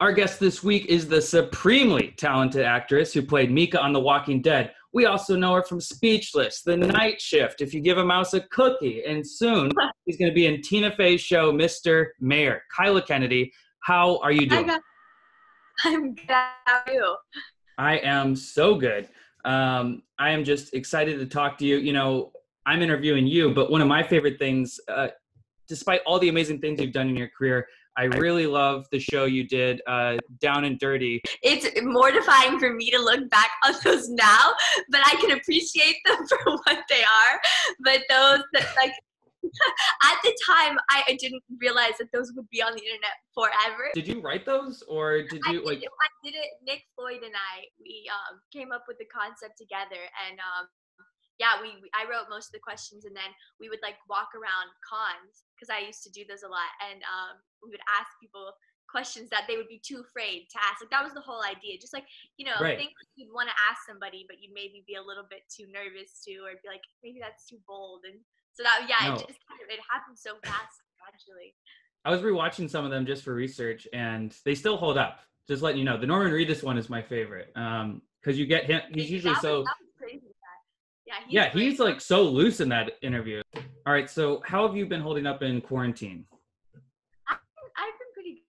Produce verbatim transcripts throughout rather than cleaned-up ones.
Our guest this week is the supremely talented actress who played Mika on The Walking Dead. We also know her from Speechless, The Night Shift, If You Give a Mouse a Cookie, and soon she's going to be in Tina Fey's show, Mister Mayor. Kyla Kennedy, how are you doing? I got, I'm good. How are you? I am so good. Um, I am just excited to talk to you. You know, I'm interviewing you, but one of my favorite things, uh, despite all the amazing things you've done in your career, I really love the show you did, uh, Down and Dirty. It's mortifying for me to look back on those now, but I can appreciate them for what they are. But those that, like, at the time, I, I didn't realize that those would be on the internet forever. Did you write those, or did you I like? Did it, I did it. Nick Floyd and I, we um, came up with the concept together, and um, yeah, we, we I wrote most of the questions, and then we would like walk around cons, because I used to do those a lot, and um, we would ask people questions that they would be too afraid to ask. Like, that was the whole idea. Just like, you know, right. Things you'd want to ask somebody, but you'd maybe be a little bit too nervous to, or be like, maybe that's too bold. And so that, yeah, no. it just kind of, it happened so fast, actually. I was rewatching some of them just for research, and they still hold up. Just letting you know, the Norman Reedus one is my favorite, um, because you get him. He's usually that was, so. That was crazy. Yeah, he's, yeah, he's like so loose in that interview. All right, so how have you been holding up in quarantine?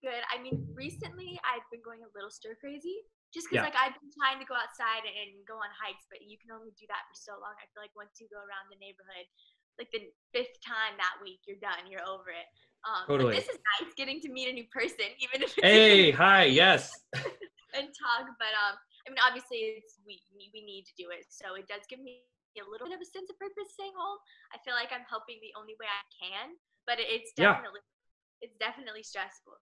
Good. I mean, recently I've been going a little stir crazy just because, yeah. like, I've been trying to go outside and go on hikes, but you can only do that for so long. I feel like once you go around the neighborhood, like the fifth time that week, you're done, you're over it. Um, totally. This is nice getting to meet a new person, even if it's hey, hi, yes, and talk. But um, I mean, obviously, it's we we need to do it, so it does give me a little bit of a sense of purpose staying home. I feel like I'm helping the only way I can, but it's definitely yeah. it's definitely stressful.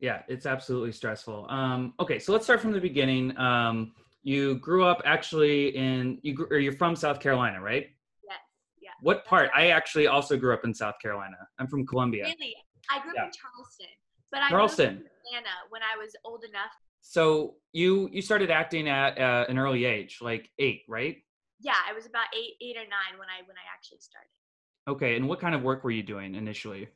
Yeah, it's absolutely stressful. Um, okay, so let's start from the beginning. Um, you grew up actually in, you grew, or you're from South Carolina, right? Yes, yeah. What part? Right. I actually also grew up in South Carolina. I'm from Columbia. Really? I grew up yeah. in Charleston. But I Charleston. moved to Atlanta when I was old enough. So you you started acting at uh, an early age, like eight, right? Yeah, I was about eight, eight or nine when I when I actually started. Okay, and what kind of work were you doing initially?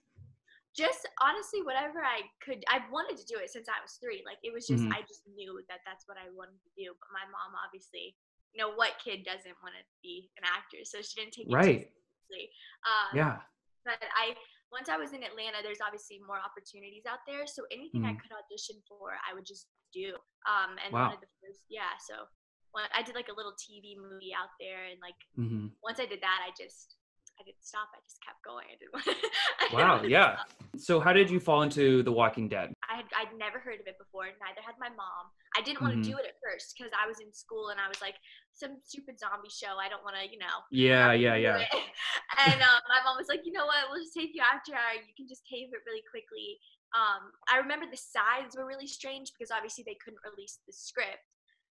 Just honestly, whatever I could, I wanted to do it since I was three. Like, it was just, mm-hmm. I just knew that that's what I wanted to do. But my mom, obviously, you know, what kid doesn't want to be an actor? So she didn't take it right. too seriously. Um, yeah. But I, once I was in Atlanta, there's obviously more opportunities out there. So anything mm-hmm. I could audition for, I would just do. Um, and wow. one of the first, yeah. So one, I did like a little T V movie out there. And like, mm-hmm. once I did that, I just, I didn't stop. I just kept going. I didn't want to, I didn't wow. want to yeah. stop. So how did you fall into The Walking Dead? I had, I'd never heard of it before. Neither had my mom. I didn't want mm-hmm. to do it at first because I was in school and I was like, some stupid zombie show. I don't want to, you know. Yeah, yeah, yeah. And um, my mom was like, you know what? We'll just take you after hour. You can just cave it really quickly. Um, I remember the sides were really strange because obviously they couldn't release the script.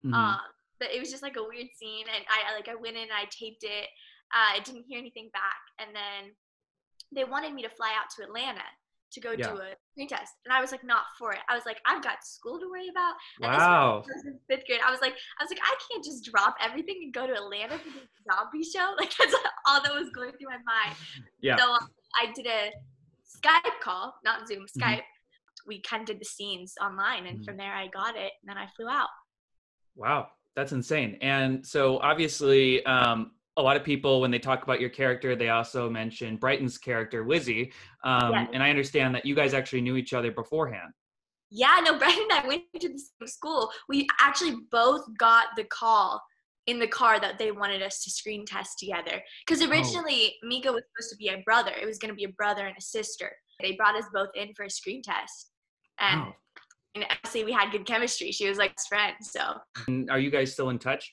Mm-hmm. Um, but it was just like a weird scene. And I like I went in and I taped it. Uh, I didn't hear anything back, and then they wanted me to fly out to Atlanta to go yeah. do a screen test, and I was like, not for it. I was like, I've got school to worry about. And wow. This was in fifth grade. I was like, I was like, I can't just drop everything and go to Atlanta for this zombie show. Like, that's all that was going through my mind. Yeah. So um, I did a Skype call, not Zoom, Skype. Mm-hmm. We kind of did the scenes online, and mm-hmm. from there I got it, and then I flew out. Wow, that's insane. And so obviously. Um, A lot of people, when they talk about your character, they also mention Brighton's character, Lizzie. Um, yeah. And I understand that you guys actually knew each other beforehand. Yeah, no, Brighton and I went to the same school. We actually both got the call in the car that they wanted us to screen test together. Because originally, oh. Mika was supposed to be a brother. It was going to be a brother and a sister. They brought us both in for a screen test. And, wow. and actually, we had good chemistry. She was like friends, so. And are you guys still in touch?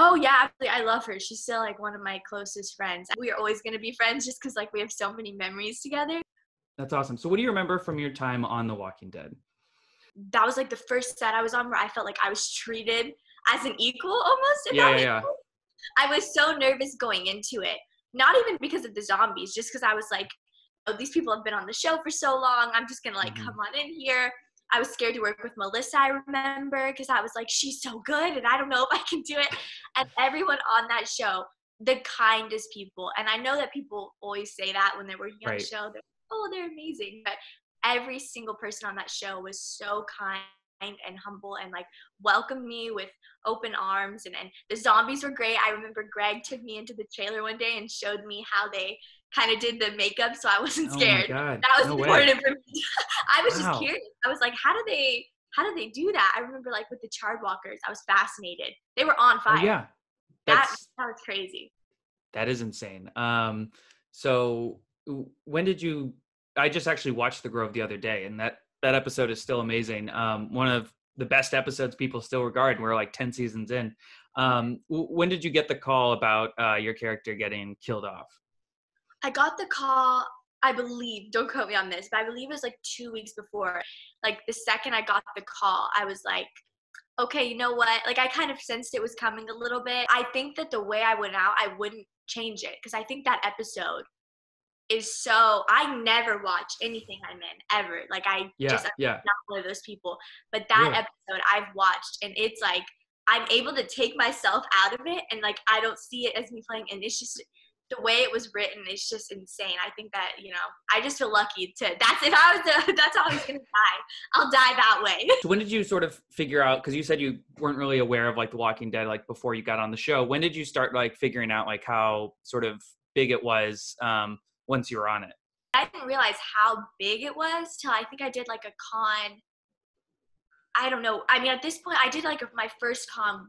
Oh, yeah, I love her. She's still, like, one of my closest friends. We are always going to be friends just because, like, we have so many memories together. That's awesome. So what do you remember from your time on The Walking Dead? That was, like, the first set I was on where I felt like I was treated as an equal almost. Yeah, yeah, yeah. I was so nervous going into it, not even because of the zombies, just because I was like, oh, these people have been on the show for so long. I'm just going to, like, mm-hmm. come on in here. I was scared to work with Melissa, I remember, because I was like, she's so good, and I don't know if I can do it. And everyone on that show, the kindest people. And I know that people always say that when they're working right. on the show. They're, oh, they're amazing. But every single person on that show was so kind and humble and like welcomed me with open arms, and, and the zombies were great. I remember Greg took me into the trailer one day and showed me how they kind of did the makeup, so I wasn't scared. Oh my God. That was no important way. For me. I was wow. just curious. I was like, how do they how do they do that? I remember like with the charred walkers, I was fascinated. They were on fire. Oh, yeah. That, that was crazy. That is insane. Um, so when did you I just actually watched The Grove the other day, and that That episode is still amazing. Um, one of the best episodes people still regard, and we're like ten seasons in. Um, w- when did you get the call about uh, your character getting killed off? I got the call, I believe, don't quote me on this, but I believe it was like two weeks before. Like the second I got the call, I was like, okay, you know what? Like I kind of sensed it was coming a little bit. I think that the way I went out, I wouldn't change it, because I think that episode is so, I never watch anything I'm in, ever. Like I yeah, just, I'm yeah. not one of those people. But that yeah. episode I've watched, and it's like, I'm able to take myself out of it, and like, I don't see it as me playing, and it's just, the way it was written, it's just insane. I think that, you know, I just feel lucky to, that's, if I was to, that's how I was gonna die. I'll die that way. So when did you sort of figure out, because you said you weren't really aware of like The Walking Dead, like before you got on the show, when did you start like figuring out like how sort of big it was? Um, once you were on it? I didn't realize how big it was till I think I did like a con. I don't know. I mean, at this point, I did like my first con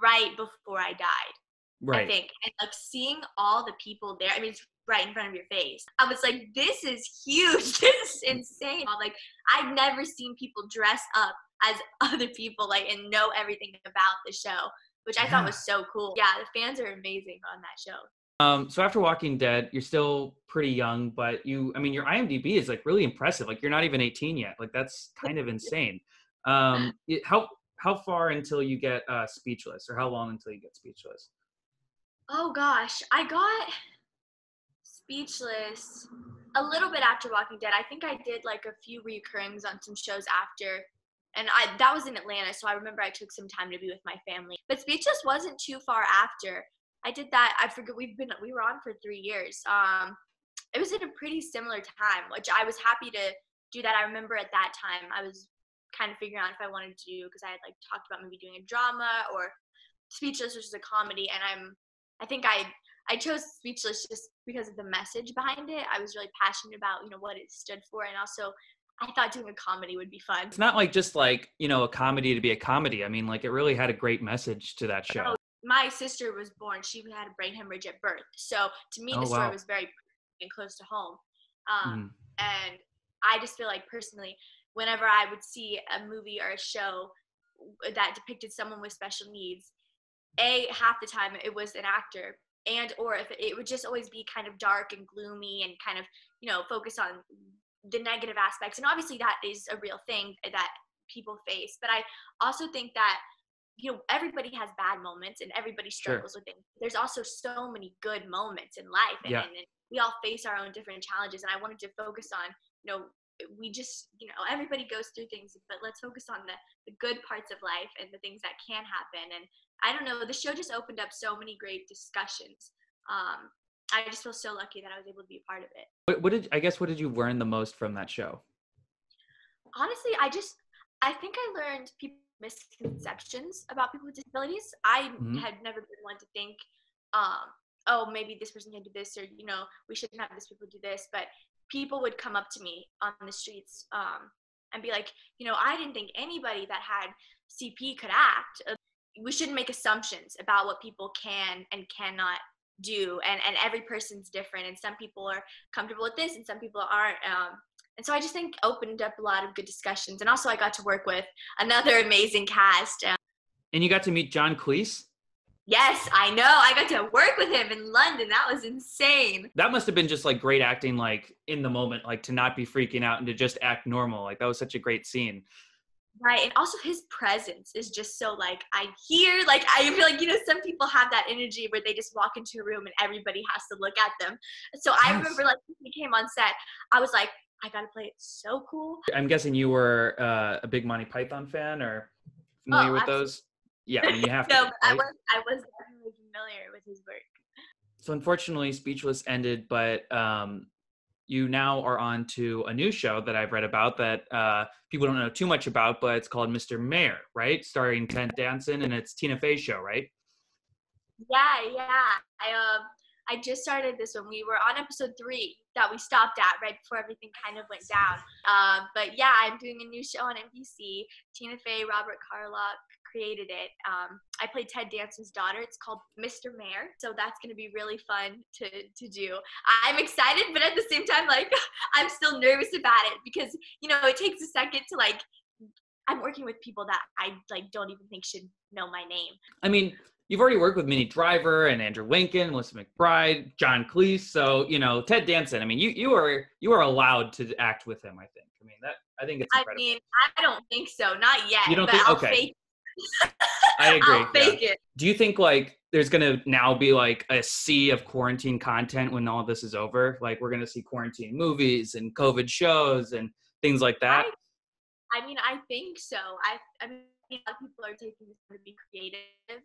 right before I died, right. I think. And like seeing all the people there, I mean, it's right in front of your face. I was like, this is huge. This is insane. Like, I've never seen people dress up as other people, like, and know everything about the show, which I yeah. thought was so cool. Yeah, the fans are amazing on that show. Um, so after Walking Dead, you're still pretty young, but you, I mean, your IMDb is like really impressive. Like you're not even eighteen yet. Like that's kind of insane. Um, it, how, how far until you get uh, Speechless, or how long until you get Speechless? Oh gosh, I got Speechless a little bit after Walking Dead. I think I did like a few recurrings on some shows after, and I, that was in Atlanta. So I remember I took some time to be with my family, but Speechless wasn't too far after. I did that. I forget. We've been, we were on for three years. Um, it was at a pretty similar time, which I was happy to do that. I remember at that time, I was kind of figuring out if I wanted to do, because I had like talked about maybe doing a drama or Speechless, which is a comedy. And I'm, I think I, I chose Speechless just because of the message behind it. I was really passionate about, you know, what it stood for. And also I thought doing a comedy would be fun. It's not like just like, you know, a comedy to be a comedy. I mean, like it really had a great message to that show. Oh, my sister was born, she had a brain hemorrhage at birth. So to me, oh, the story wow. was very and close to home. Um, mm. And I just feel like personally, whenever I would see a movie or a show that depicted someone with special needs, A, half the time it was an actor, and or if it would just always be kind of dark and gloomy and kind of, you know, focus on the negative aspects. And obviously that is a real thing that people face. But I also think that, you know, everybody has bad moments and everybody struggles sure. with things. There's also so many good moments in life, and, yeah. and, and we all face our own different challenges. And I wanted to focus on, you know, we just, you know, everybody goes through things, but let's focus on the, the good parts of life and the things that can happen. And I don't know, the show just opened up so many great discussions. Um, I just feel so lucky that I was able to be a part of it. What, what did, I guess, what did you learn the most from that show? Honestly, I just, I think I learned people, misconceptions about people with disabilities. I mm-hmm. had never been one to think, um, oh, maybe this person can do this, or, you know, we shouldn't have this people do this. But people would come up to me on the streets um, and be like, you know, I didn't think anybody that had C P could act. We shouldn't make assumptions about what people can and cannot do. And, and every person's different. And some people are comfortable with this and some people aren't. Um, And so I just think opened up a lot of good discussions. And also I got to work with another amazing cast. And you got to meet John Cleese? Yes, I know. I got to work with him in London. That was insane. That must have been just like great acting, like in the moment, like to not be freaking out and to just act normal. Like that was such a great scene. Right. And also his presence is just so like, I hear, like, I feel like, you know, some people have that energy where they just walk into a room and everybody has to look at them. So yes. I remember like when he came on set, I was like, I gotta play it so cool. I'm guessing you were uh, a big Monty Python fan or familiar oh, with absolutely. Those? Yeah, I mean, you have no, to. No, I right? was I was definitely familiar with his work. So unfortunately, Speechless ended, but um, you now are on to a new show that I've read about that uh, people don't know too much about, but it's called Mister Mayor, right? Starring Ted Danson, and it's Tina Fey's show, right? Yeah, yeah. I uh, I just started this one. We were on episode three that we stopped at right before everything kind of went down. Uh, but yeah, I'm doing a new show on N B C. Tina Fey, Robert Carlock created it. Um, I played Ted Danson's daughter. It's called Mister Mayor. So that's going to be really fun to, to do. I'm excited, but at the same time, like, I'm still nervous about it because, you know, it takes a second to, like, I'm working with people that I, like, don't even think should know my name. I mean, you've already worked with Minnie Driver and Andrew Lincoln, Melissa McBride, John Cleese. So, you know, Ted Danson, I mean, you, you are, you are allowed to act with him, I think. I mean, that, I think it's incredible. I mean, I don't think so. Not yet. You don't but think, I'll okay. fake I agree. I'll fake yeah. it. Do you think like there's gonna now be like a sea of quarantine content when all this is over? Like we're gonna see quarantine movies and COVID shows and things like that? I, I mean, I think so. I, I mean, a lot of people are taking this to be creative,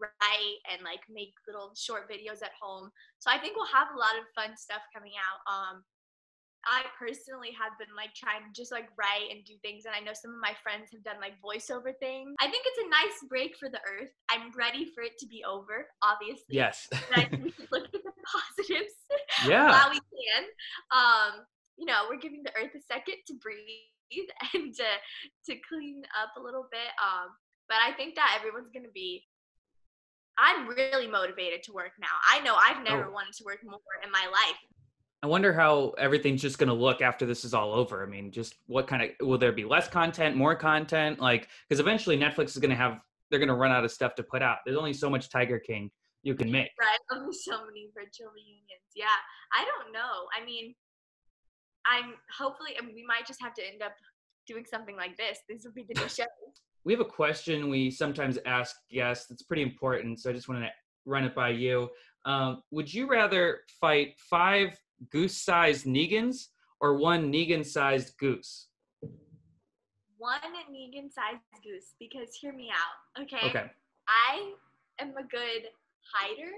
write, and like make little short videos at home. So I think we'll have a lot of fun stuff coming out. Um, I personally have been like trying to just like write and do things, and I know some of my friends have done like voiceover things. I think it's a nice break for the earth. I'm ready for it to be over, obviously. Yes. I think we should look at the positives yeah. while we can. Um, you know, we're giving the earth a second to breathe and to to clean up a little bit. Um, but I think that everyone's gonna be. I'm really motivated to work now. I know I've never oh. wanted to work more in my life. I wonder how everything's just going to look after this is all over. I mean, just what kind of, will there be less content, more content? Like, because eventually Netflix is going to have, they're going to run out of stuff to put out. There's only so much Tiger King you can make. Right, only so many virtual reunions. Yeah, I don't know. I mean, I'm hopefully, I mean, we might just have to end up doing something like this. This will be the new show. We have a question we sometimes ask guests. It's pretty important, so I just wanted to run it by you. Um, would you rather fight five goose-sized Negans or one Negan-sized goose? One Negan-sized goose, because hear me out, okay? Okay. I am a good hider,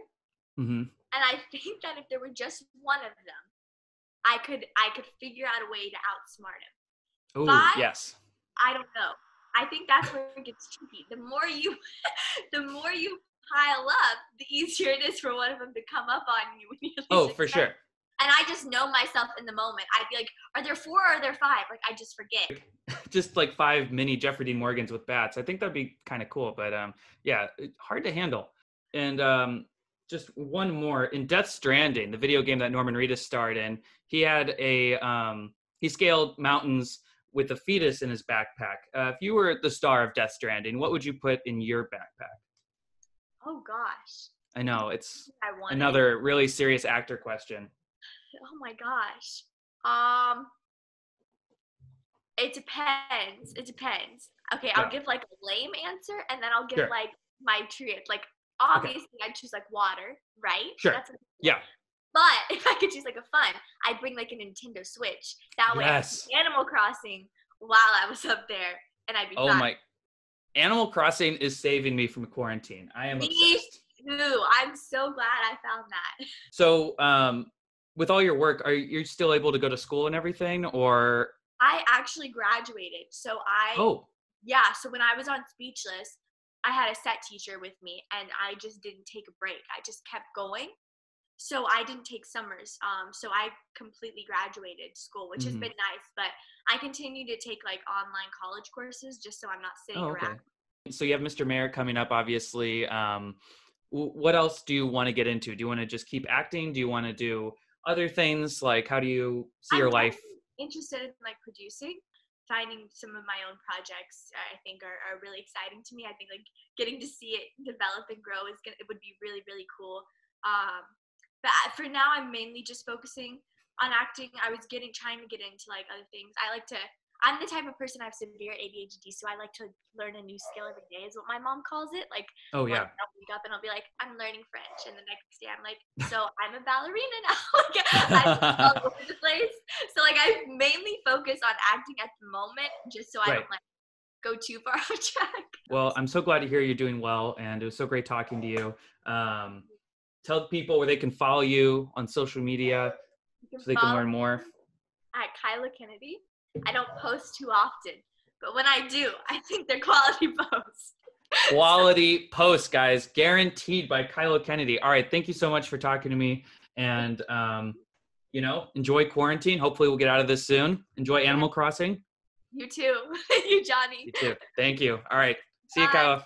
mm-hmm. and I think that if there were just one of them, I could I could figure out a way to outsmart him. Oh, Five, yes. I don't know. I think that's where it gets tricky. The more you, the more you pile up, the easier it is for one of them to come up on you when you least Oh, for expect. Sure. And I just know myself in the moment. I'd be like, are there four or are there five? Like, I just forget. Just like five mini Jeffrey Dean Morgans with bats. I think that'd be kind of cool. But um, yeah, hard to handle. And um, just one more. In Death Stranding, the video game that Norman Reedus starred in, he had a, um, he scaled mountains with a fetus in his backpack. Uh, if you were the star of Death Stranding, what would you put in your backpack? Oh, gosh. I know. It's I another really serious actor question. Oh my gosh. Um, it depends. It depends. Okay, I'll yeah. give like a lame answer, and then I'll give sure. like my true answer. Like obviously, okay. I'd choose like water, right? Sure. That's what yeah. But if I could choose like a fun, I'd bring like a Nintendo Switch. That way, yes. I could Animal Crossing while I was up there, and I'd be. Oh fine. My! Animal Crossing is saving me from quarantine. I am me obsessed. Too. I'm so glad I found that. So, um. With all your work, are you still able to go to school and everything, or? I actually graduated, so I, oh. yeah, so when I was on Speechless, I had a set teacher with me, and I just didn't take a break. I just kept going, so I didn't take summers, um, so I completely graduated school, which mm-hmm. has been nice, but I continue to take, like, online college courses just so I'm not sitting oh, okay. around. So you have Mister Mayor coming up, obviously. Um, what else do you want to get into? Do you want to just keep acting? Do you want to do other things? Like, how do you see I'm your life? Interested in like producing, finding some of my own projects. I think are, are really exciting to me. I think like getting to see it develop and grow is gonna it would be really really cool. Um, but for now, I'm mainly just focusing on acting. I was getting trying to get into like other things. I like to. I'm the type of person I have severe A D H D, so I like to learn a new skill every day. Is what my mom calls it. Like, oh yeah, I'll wake up and I'll be like, I'm learning French, and the next day I'm like, so I'm a ballerina now. Like, I'm all over the place. So like, I mainly focus on acting at the moment, just so right. I don't like go too far off track. Well, I'm so glad to hear you're doing well, and it was so great talking to you. Um, tell people where they can follow you on social media. so they can learn more? At Kyla Kennedy. I don't post too often, but when I do, I think they're quality posts. Quality posts, guys, guaranteed by Kyla Kennedy. All right, thank you so much for talking to me, and um, you know, enjoy quarantine. Hopefully, we'll get out of this soon. Enjoy Animal Crossing. You too. You, Johnny. You too. Thank you. All right. See Bye. you, Kyla.